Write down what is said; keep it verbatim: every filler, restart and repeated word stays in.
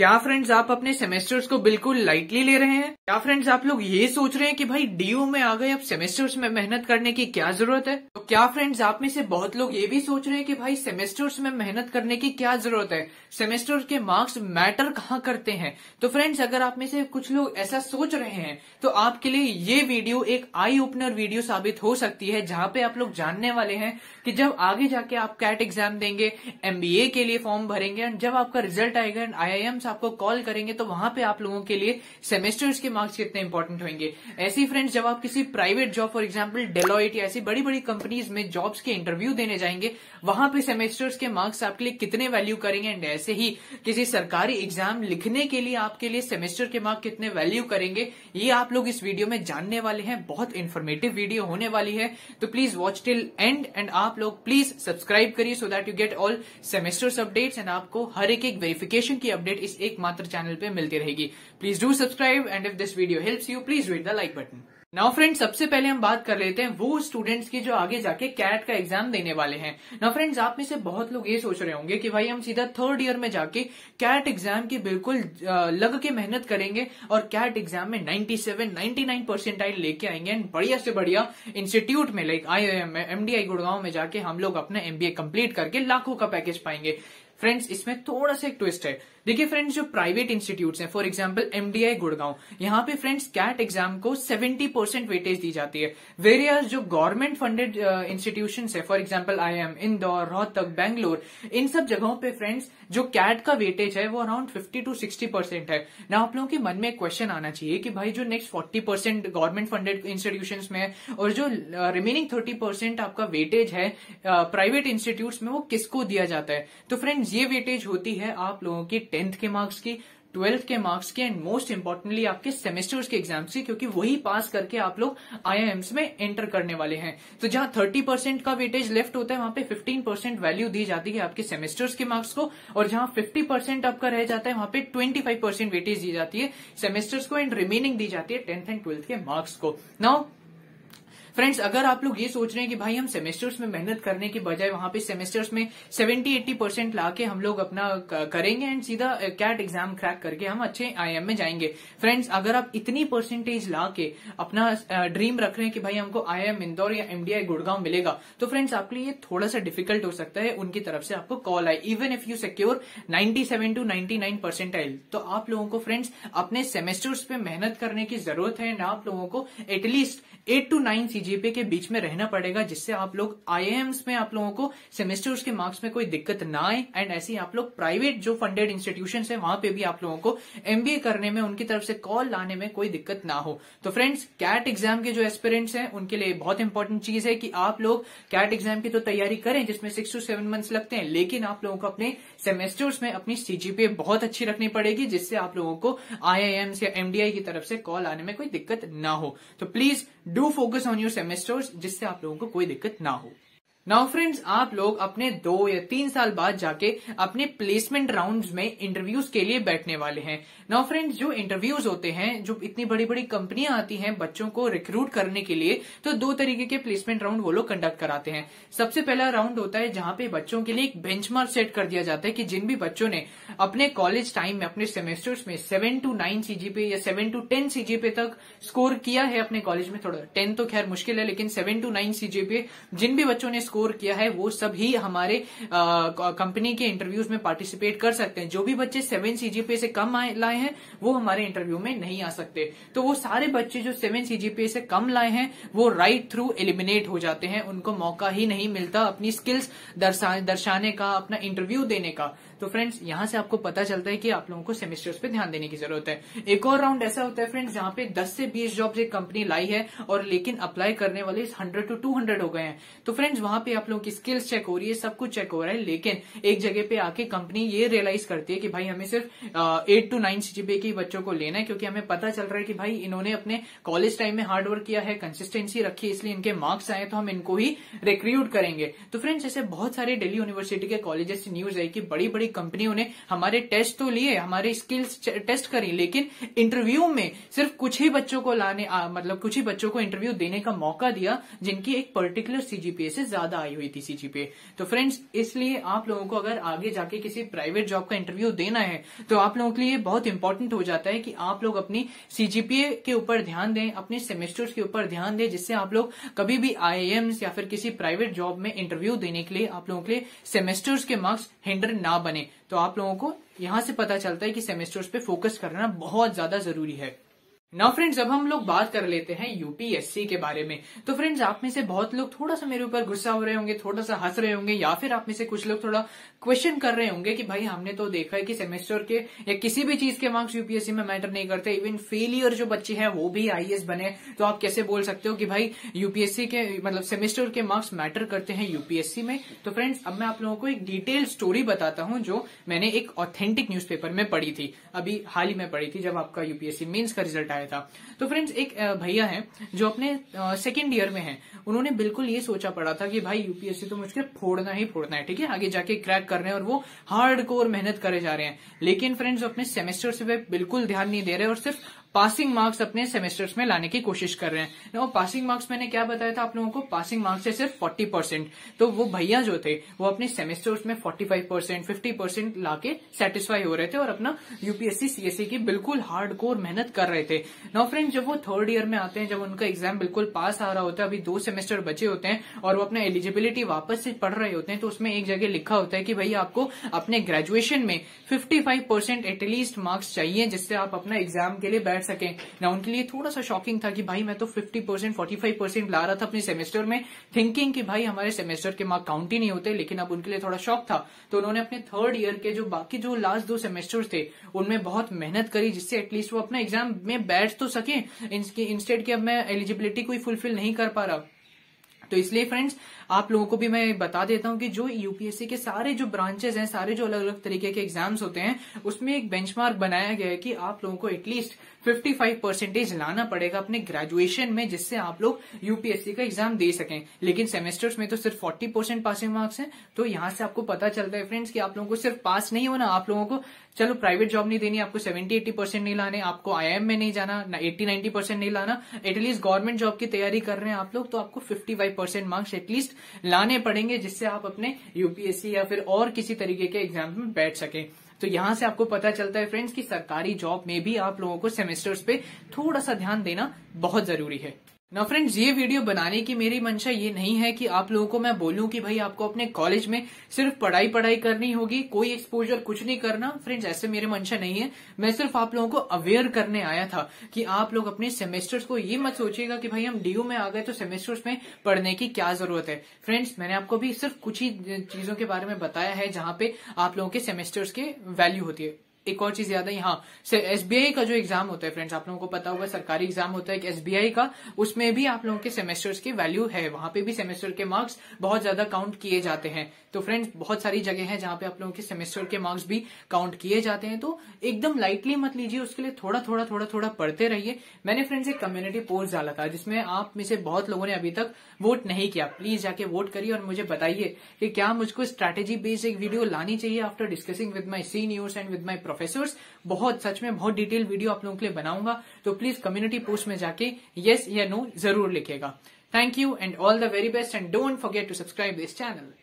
क्या फ्रेंड्स आप अपने सेमेस्टर्स को बिल्कुल लाइटली ले रहे हैं? क्या फ्रेंड्स आप लोग ये सोच रहे हैं कि भाई डीयू में आ गए, अब सेमेस्टर्स में मेहनत करने की क्या जरूरत है? तो क्या फ्रेंड्स आप में से बहुत लोग ये भी सोच रहे हैं कि भाई सेमेस्टर्स में मेहनत करने की क्या जरूरत है, सेमेस्टर्स के मार्क्स मैटर कहाँ करते हैं? तो फ्रेंड्स अगर आप में से कुछ लोग ऐसा सोच रहे हैं तो आपके लिए ये वीडियो एक आई ओपनर वीडियो साबित हो सकती है, जहाँ पे आप लोग जानने वाले हैं कि जब आगे जाके आप कैट एग्जाम देंगे, एमबीए के लिए फॉर्म भरेंगे एंड जब आपका रिजल्ट आएगा एंड आई आई एम आपको कॉल करेंगे तो वहां पे आप लोगों के लिए सेमेस्टर्स के मार्क्स कितने इंपॉर्टेंट होंगे। ऐसी फ्रेंड्स जब आप किसी private job for example Deloitte या ऐसी बड़ी बड़ी कंपनीज में जॉब्स के इंटरव्यू देने जाएंगे, वहां पे सेमेस्टर्स के मार्क्स आपके लिए कितने वैल्यू करेंगे एंड ऐसे ही किसी सरकारी एग्जाम लिखने के लिए आपके लिए सेमेस्टर के मार्क्स कितने वैल्यू करेंगे, ये आप लोग इस वीडियो में जानने वाले हैं। बहुत इन्फॉर्मेटिव वीडियो होने वाली है तो please watch till end and आप लोग प्लीज सब्सक्राइब करिए so that you get all semesters updates and आपको हर एक एक वेरिफिकेशन की अपडेट इस एकमात्र चैनल पे मिलती रहेगी। Please do subscribe and if this video helps you please hit the like button. Now friends सबसे पहले हम बात कर लेते हैं वो स्टूडेंट्स की जो आगे जाके कैट का एग्जाम देने वाले हैं। नाउ फ्रेंड्स आप में से बहुत लोग ये सोच रहे होंगे कि भाई हम सीधा थर्ड ईयर में जाके कैट एग्जाम की बिल्कुल लग के मेहनत करेंगे और कैट एग्जाम में सत्तानवे, निन्यानवे परसेंटाइल लेके आएंगे एंड बढ़िया से बढ़िया इंस्टीट्यूट में लाइक आई आई एम में, एम डी आई गुड़गांव में जाके हम लोग अपना एम बी ए कंप्लीट करके लाखों का पैकेज पाएंगे। फ्रेंड्स इसमें थोड़ा सा एक ट्विस्ट है। देखिए फ्रेंड्स जो प्राइवेट इंस्टीट्यूट्स हैं for example M D I Gurgaon, यहाँ पे फ्रेंड्स कैट एग्जाम को सत्तर परसेंट वेटेज दी जाती है। वेरियस जो गवर्नमेंट फंडेड इंस्टीट्यूशंस है for example I I M Indore, Rohtak, Bangalore, इन सब जगहों पे फ्रेंड्स जो कैट का वेटेज है वो around fifty to sixty percent है। ना आप लोगों के मन में एक क्वेश्चन आना चाहिए कि भाई जो next forty percent government funded institution में है और जो रिमेनिंग थर्टी परसेंट आपका वेटेज है प्राइवेट इंस्टीट्यूट में वो किसको दिया जाता है? तो फ्रेंड्स ये वेटेज होती है आप लोगों की टेंथ के मार्क्स की, ट्वेल्थ के मार्क्स के एंड मोस्ट इंपोर्टेंटली आपके सेमेस्टर्स के एग्जाम्स की, क्योंकि वही पास करके आप लोग आई आई एम्स में एंटर करने वाले हैं। तो जहां थर्टी परसेंट का वेटेज लेफ्ट होता है वहां पे फिफ्टीन परसेंट वैल्यू दी जाती है आपके सेमेस्टर्स के मार्क्स को और जहां फिफ्टी परसेंट आपका रह जाता है वहां पे ट्वेंटी फाइव परसेंट वेटेज दी जाती है सेमेस्टर्स को एंड रिमेनिंग दी जाती है टेंथ एंड ट्वेल्थ के मार्क्स को। नाउ फ्रेंड्स अगर आप लोग ये सोच रहे हैं कि भाई हम सेमेस्टर्स में मेहनत करने के बजाय वहां पे सेमेस्टर्स में सत्तर अस्सी परसेंट लाके हम लोग अपना करेंगे एंड सीधा कैट एग्जाम क्रैक करके हम अच्छे आई आई एम में जाएंगे, फ्रेंड्स अगर आप इतनी परसेंटेज लाके अपना ड्रीम रख रहे हैं कि भाई हमको आई आई एम इंदौर या एम डी आई गुड़गांव मिलेगा तो फ्रेंड्स आपके लिए थोड़ा सा डिफिकल्ट हो सकता है उनकी तरफ से आपको कॉल आए even if you secure ninety seven to ninety nine percentile. तो आप लोगों को फ्रेंड्स अपने सेमेस्टर्स पे मेहनत करने की जरूरत है ना, आप लोगों को at least eight to nine C G P A के बीच में रहना पड़ेगा जिससे आप लोग आई आई एम्स में आप लोगों को सेमेस्टर्स के मार्क्स में कोई दिक्कत ना आए एंड ऐसे ही आप लोग प्राइवेट जो फंडेड इंस्टीट्यूशंस है वहां पे भी आप लोगों को एम बी ए करने में उनकी तरफ से कॉल लाने में कोई दिक्कत ना हो। तो फ्रेंड्स कैट एग्जाम के जो एस्पिरेंट्स हैं उनके लिए बहुत इंपॉर्टेंट चीज है कि आप लोग कैट एग्जाम की तो तैयारी करें जिसमें सिक्स टू सेवन मंथ्स लगते हैं, लेकिन आप लोगों को अपने सेमेस्टर्स में अपनी सी जी पी ए बहुत अच्छी रखनी पड़ेगी जिससे आप लोगों को आई आई एम्स या एम डी आई की तरफ से कॉल आने में कोई दिक्कत ना हो। तो please do focus on your semesters जिससे आप लोगों को कोई दिक्कत ना हो। नाउ फ्रेंड्स आप लोग अपने दो या तीन साल बाद जाके अपने प्लेसमेंट राउंड्स में इंटरव्यूज के लिए बैठने वाले हैं। नाउ फ्रेंड्स जो इंटरव्यूज होते हैं, जो इतनी बड़ी बड़ी कंपनियां आती हैं बच्चों को रिक्रूट करने के लिए, तो दो तरीके के प्लेसमेंट राउंड वो लोग कंडक्ट कराते हैं। सबसे पहला राउंड होता है जहां पे बच्चों के लिए एक बेंचमार्क सेट कर दिया जाता है कि जिन भी बच्चों ने अपने कॉलेज टाइम में अपने सेमेस्टर्स में seven to nine C G P A या seven to ten C G P A तक स्कोर किया है अपने कॉलेज में, थोड़ा टेन तो खैर मुश्किल है लेकिन seven to nine C G P A जिन भी बच्चों ने स्कोर किया है वो सभी हमारे कंपनी के इंटरव्यूज में पार्टिसिपेट कर सकते हैं। जो भी बच्चे सेवन सी जी पी ए से कम लाए हैं वो हमारे इंटरव्यू में नहीं आ सकते। तो वो सारे बच्चे जो सेवन सी जी पी ए से कम लाए हैं वो राइट थ्रू एलिमिनेट हो जाते हैं, उनको मौका ही नहीं मिलता अपनी स्किल्स दर्शा, दर्शाने का, अपना इंटरव्यू देने का। तो फ्रेंड्स यहां से आपको पता चलता है कि आप लोगों को सेमेस्टर्स पे ध्यान देने की जरूरत है। एक और राउंड ऐसा होता है फ्रेंड्स जहां पे दस से बीस जॉब्स एक कंपनी लाई है और लेकिन अप्लाई करने वाले हंड्रेड टू टू हंड्रेड हो गए हैं। तो फ्रेंड्स वहां पे आप लोगों की स्किल्स चेक हो रही है, सब कुछ चेक हो रहा है, लेकिन एक जगह पे आके कंपनी ये रियलाइज करती है कि भाई हमें सिर्फ eight to nine C G P A के बच्चों को लेना है क्योंकि हमें पता चल रहा है कि भाई इन्होंने अपने कॉलेज टाइम में हार्डवर्क किया है, कंसिस्टेंसी रखी है, इसलिए इनके मार्क्स आए तो हम इनको ही रिक्रूट करेंगे। तो फ्रेंड्स ऐसे बहुत सारे दिल्ली यूनिवर्सिटी के कॉलेजेस से न्यूज है कि बड़ी बड़ी कंपनियों ने हमारे टेस्ट तो लिए, हमारे स्किल्स टेस्ट करी, लेकिन इंटरव्यू में सिर्फ कुछ ही बच्चों को लाने आ, मतलब कुछ ही बच्चों को इंटरव्यू देने का मौका दिया जिनकी एक पर्टिकुलर सीजीपीए से ज्यादा आई हुई थी सीजीपीए। तो फ्रेंड्स, इसलिए आप लोगों को अगर आगे जाके किसी प्राइवेट जॉब का इंटरव्यू देना है तो आप लोगों के लिए बहुत इंपॉर्टेंट हो जाता है कि आप लोग अपनी सीजीपीए के ऊपर ध्यान दें, अपने सेमेस्टर्स के ऊपर ध्यान दें, जिससे आप लोग कभी भी आईआईएम या फिर किसी प्राइवेट जॉब में इंटरव्यू देने के लिए आप लोगों के लिए सेमेस्टर्स के मार्क्स हिंडर ना बने। तो आप लोगों को यहां से पता चलता है कि सेमेस्टर्स पे फोकस करना बहुत ज्यादा जरूरी है। नाउ फ्रेंड्स, अब हम लोग बात कर लेते हैं यूपीएससी के बारे में। तो फ्रेंड्स, आप में से बहुत लोग थोड़ा सा मेरे ऊपर गुस्सा हो रहे होंगे, थोड़ा सा हंस रहे होंगे, या फिर आप में से कुछ लोग थोड़ा क्वेश्चन कर रहे होंगे कि भाई हमने तो देखा है कि सेमेस्टर के या किसी भी चीज के मार्क्स यूपीएससी में मैटर नहीं करते, इवन फेलियर जो बच्चे हैं वो भी आईएएस बने, तो आप कैसे बोल सकते हो कि भाई यूपीएससी के मतलब सेमेस्टर के मार्क्स मैटर करते हैं यूपीएससी में। तो फ्रेंड्स, अब मैं आप लोगों को एक डिटेल स्टोरी बताता हूं जो मैंने एक ऑथेंटिक न्यूज पेपर में पढ़ी थी, अभी हाल ही में पढ़ी थी जब आपका यूपीएससी मेन्स का रिजल्ट था। तो फ्रेंड्स, एक भैया हैं जो अपने सेकंड ईयर में हैं, उन्होंने बिल्कुल ये सोचा पड़ा था कि भाई यूपीएससी तो मुझे फोड़ना ही फोड़ना है, ठीक है, आगे जाके क्रैक कर रहे हैं और वो हार्डकोर मेहनत करे जा रहे हैं। लेकिन फ्रेंड्स, अपने सेमेस्टर से बिल्कुल ध्यान नहीं दे रहे और सिर्फ पासिंग मार्क्स अपने सेमेस्टर्स में लाने की कोशिश कर रहे हैं। ना, पासिंग मार्क्स मैंने क्या बताया था आप लोगों को, पासिंग मार्क्स से सिर्फ चालीस परसेंट। तो वो भैया जो थे वो अपने सेमेस्टर्स में पैंतालीस परसेंट, पचास परसेंट लाके सेटिस्फाई हो रहे थे और अपना यूपीएससी सीएससी की बिल्कुल हार्डकोर मेहनत कर रहे थे। नाउ फ्रेंड्स, जब वो थर्ड ईयर में आते हैं, जब उनका एग्जाम बिल्कुल पास आ रहा होता है, अभी दो सेमेस्टर बचे होते हैं और वो अपना एलिजिबिलिटी वापस से पढ़ रहे होते हैं, तो उसमें एक जगह लिखा होता है कि भैया आपको अपने ग्रेजुएशन में fifty five percent at least marks चाहिए जिससे आप अपना एग्जाम के लिए सकें। ना, उनके लिए थोड़ा सा शॉकिंग था कि भाई मैं तो पचास परसेंट, पैंतालीस परसेंट ला रहा था अपने सेमेस्टर में, थिंकिंग कि भाई हमारे सेमेस्टर के मार्क काउंट ही नहीं होते, लेकिन अब उनके लिए थोड़ा शॉक था। तो उन्होंने अपने थर्ड ईयर के जो बाकी जो लास्ट दो सेमेस्टर्स थे उनमें बहुत मेहनत करी जिससे एटलीस्ट वो अपना एग्जाम में बैठ तो सके, इंस्टेड कि अब मैं एलिजिबिलिटी कोई फुलफिल नहीं कर पा रहा। तो इसलिए फ्रेंड्स, आप लोगों को भी मैं बता देता हूं कि जो यूपीएससी के सारे जो ब्रांचेस हैं, सारे जो अलग अलग तरीके के एग्जाम्स होते हैं, उसमें एक बेंचमार्क बनाया गया है कि आप लोगों को एटलीस्ट पचपन परसेंटेज लाना पड़ेगा अपने ग्रेजुएशन में जिससे आप लोग यूपीएससी का एग्जाम दे सकें। लेकिन सेमेस्टर्स में तो सिर्फ चालीस परसेंट पासिंग मार्क्स हैं। तो यहां से आपको पता चलता है फ्रेंड्स कि आप लोगों को सिर्फ पास नहीं होना, आप लोगों को चलो प्राइवेट जॉब नहीं देनी, आपको सत्तर अस्सी परसेंट नहीं लाने, आपको आईआईएम में नहीं जाना, अस्सी नब्बे परसेंट नहीं लाना, एटलीस्ट गवर्नमेंट जॉब की तैयारी कर रहे हैं आप लोग तो आपको fifty five percent marks at least लाने पड़ेंगे जिससे आप अपने यूपीएससी या फिर और किसी तरीके के एग्जाम में बैठ सकें। तो यहां से आपको पता चलता है फ्रेंड्स कि सरकारी जॉब में भी आप लोगों को सेमेस्टर्स पे थोड़ा सा ध्यान देना बहुत जरूरी है। ना फ्रेंड्स, ये वीडियो बनाने की मेरी मंशा ये नहीं है कि आप लोगों को मैं बोलूं कि भाई आपको अपने कॉलेज में सिर्फ पढ़ाई पढ़ाई करनी होगी, कोई एक्सपोजर कुछ नहीं करना। फ्रेंड्स, ऐसे मेरे मंशा नहीं है, मैं सिर्फ आप लोगों को अवेयर करने आया था कि आप लोग अपने सेमेस्टर्स को ये मत सोचिएगा कि भाई हम डीयू में आ गए तो सेमेस्टर्स में पढ़ने की क्या जरूरत है। फ्रेंड्स, मैंने आपको भी सिर्फ कुछ ही चीजों के बारे में बताया है जहां पे आप लोगों के सेमेस्टर्स के वैल्यू होती है। एक और चीज याद है, यहाँ एसबीआई का जो एग्जाम होता है फ्रेंड्स, आप लोगों को पता होगा सरकारी एग्जाम होता है एक एसबीआई का, उसमें भी आप लोगों के सेमेस्टर्स की वैल्यू है, वहां पे भी सेमेस्टर के मार्क्स बहुत ज्यादा काउंट किए जाते हैं। तो फ्रेंड्स, बहुत सारी जगह है जहां पे आप लोगों के सेमेस्टर के मार्क्स भी काउंट किए जाते हैं, तो एकदम लाइटली मत लीजिए, उसके लिए थोड़ा थोड़ा थोड़ा थोड़ा पढ़ते रहिए। मैंने फ्रेंड्स एक कम्युनिटी पोस्ट डाला था जिसमें आप में से बहुत लोगों ने अभी तक वोट नहीं किया, प्लीज जाके वोट करिए और मुझे बताइए कि क्या मुझको स्ट्रेटेजी बेस्ड एक वीडियो लानी चाहिए after discussing with my seniors and with my professors. बहुत सच में बहुत डिटेल वीडियो आप लोगों के लिए बनाऊंगा, तो प्लीज कम्युनिटी पोस्ट में जाके यस या नो जरूर लिखेगा। Thank you and all the very best and don't forget to subscribe this channel.